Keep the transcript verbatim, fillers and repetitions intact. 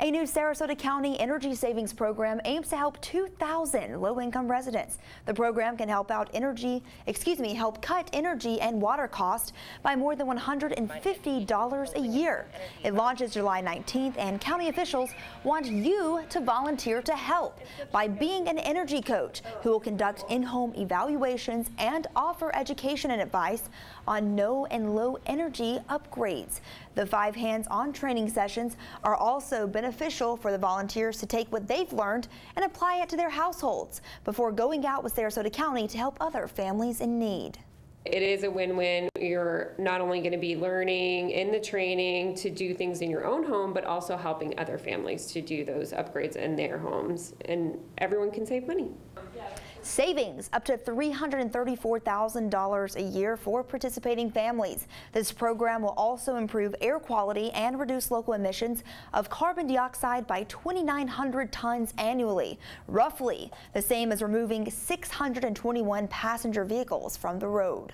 A new Sarasota County energy savings program aims to help two thousand low-income residents. The program can help out energy, excuse me, help cut energy and water costs by more than one hundred fifty dollars a year. It launches July nineteenth, and county officials want you to volunteer to help by being an energy coach who will conduct in-home evaluations and offer education and advice on no and low energy upgrades. The five hands-on training sessions are also beneficial for the volunteers to take what they've learned and apply it to their households before going out with Sarasota County to help other families in need. It is a win-win. You're not only going to be learning in the training to do things in your own home, but also helping other families to do those upgrades in their homes, and everyone can save money. Savings up to three hundred thirty-four thousand dollars a year for participating families. This program will also improve air quality and reduce local emissions of carbon dioxide by twenty-nine hundred tons annually, roughly the same as removing six hundred twenty-one passenger vehicles from the road.